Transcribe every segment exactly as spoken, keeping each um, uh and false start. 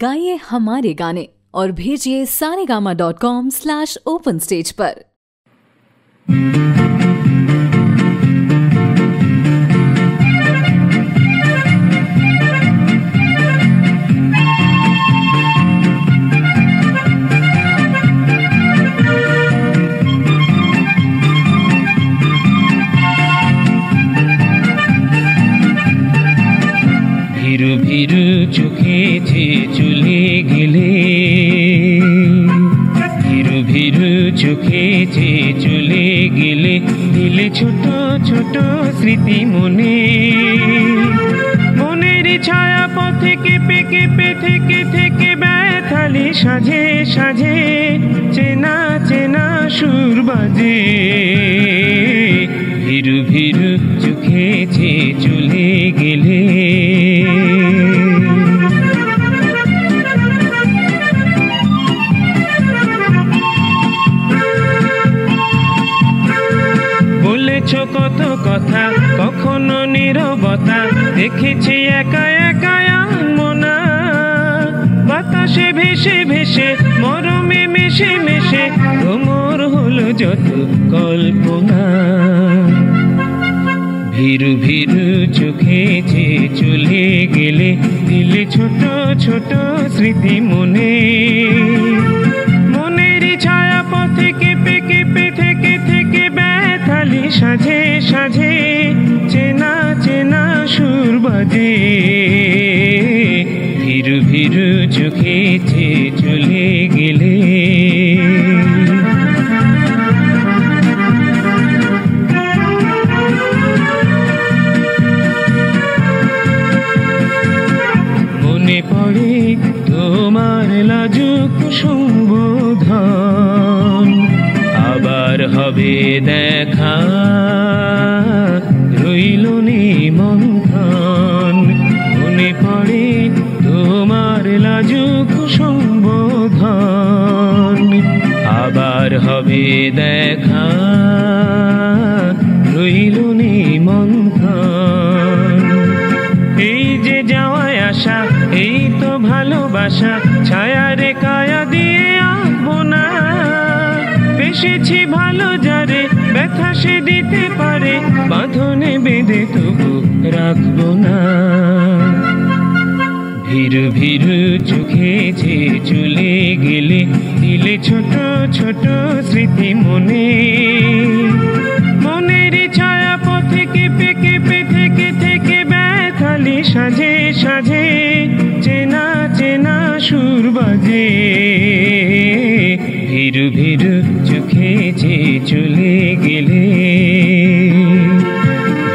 गाइए हमारे गाने और भेजिए Saregama dot com slash open stage पर। भिरु भिरु चोखे चेये चले गेले, भिरु भिरु चोखे चेये चले गेले, दिले छोट छोट स्मृति मने मनेर छाया पथे केपे केपे थेके थेके बैथाली साजे साजे चेना चेना सुर बाजे। भिरु भिरु चोखे चेये चले गेले। কত কথা কখনো নীরবতা দেখেছি একা একা আনমনা, বাতাসে ভেসে ভেসে মরমে মেশে মেশে তোমার হলো যত কল্পনা। ভিরু ভিরু চোখে চেয়ে চলে গেলে, দিলে ছোট ছোট স্মৃতি মনে মনের ছায়া পথে কেঁপে কেঁপে থেকে থেকে খালি সাজে সাজে চেনা চেনা সুর বাজে। ভিরু ভিরু চোখে চেয়ে চলে গেলে। মনে পড়ে তোমার লাজুক সম্বোধন, আবার হবে দেখা রইল নিমন্ত্রণ। মনে পড়ে তোমার লাজুক সম্বোধন, আবার হবে দেখা রইল নিমন্ত্রণ। এই যে যাওয়ায় আসা এই তো ভালোবাসা, ছায়া রে কায়া দিয়ে আঁকবো না, এসেছি ভালো যারে ব্যথা সে দিতে পারে, বাঁধনে বেঁধে তবু রাখবো না। ভিরু ভিরু চোখে চেয়ে চলে গেলে, দিলে ছোট ছোট স্মৃতি মনে মনের ছায়া পথে কেঁপে কেঁপে থেকে থেকে ব্যথালি সাজে সাজে চেনা চেনা সুর বাজে। ভিরু ভিরু চোখে চেয়ে চলে গেলে,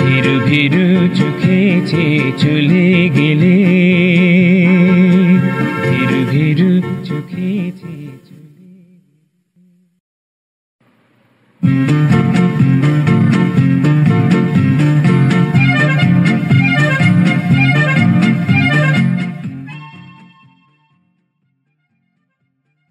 ভিরু ভিরু চোখে চেয়ে চলে গেলে, ভিরু ভিরু চোখে চেয়ে চলে।